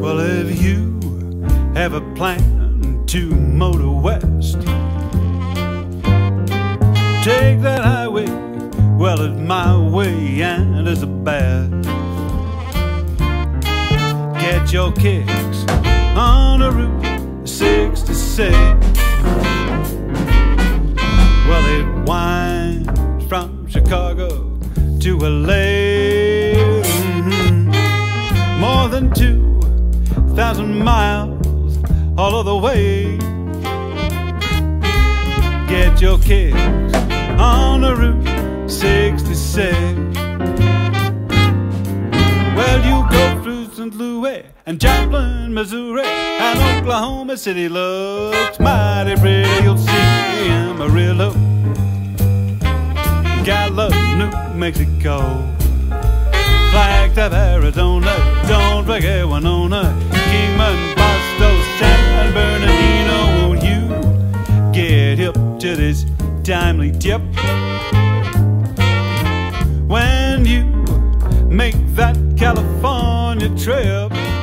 Well, if you have a plan to motor west, take that highway. Well, it's my way and it's the best. Get your kicks on a Route 66. Well, it winds from Chicago to LA. More than 2,000 miles all of the way. Get your kicks on a Route 66. Well, you go through St. Louis and Joplin, Missouri, and Oklahoma City looks mighty pretty. You'll see Amarillo, Gallup, New Mexico, Flagstaff, Arizona, don't forget Winona, Kingman, Boston, San Bernardino. Won't you get hip to this timely tip? When you make that California trip,